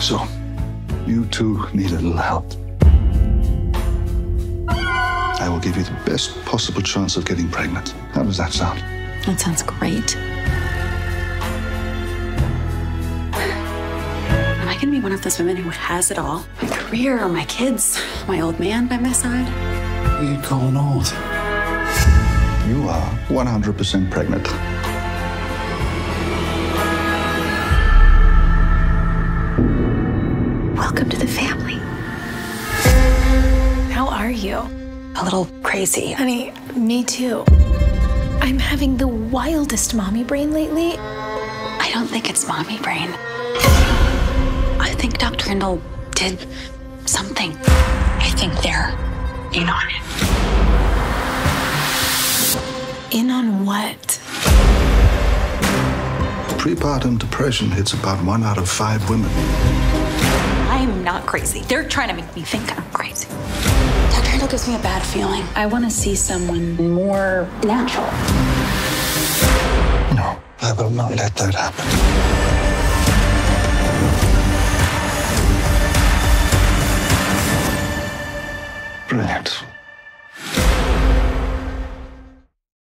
So, you two need a little help. I will give you the best possible chance of getting pregnant. How does that sound? That sounds great. Am I gonna be one of those women who has it all? My career, my kids, my old man by my side? What are you calling old? You are 100% pregnant. Welcome to the family. How are you? A little crazy. Honey, me too. I'm having the wildest mommy brain lately. I don't think it's mommy brain. I think Dr. Hindle did something. I think they're in on it. In on what? Prepartum depression hits about 1 out of 5 women. I am not crazy. They're trying to make me think I'm crazy. Dr. Hindle gives me a bad feeling. I want to see someone more natural. No, I will not let that happen.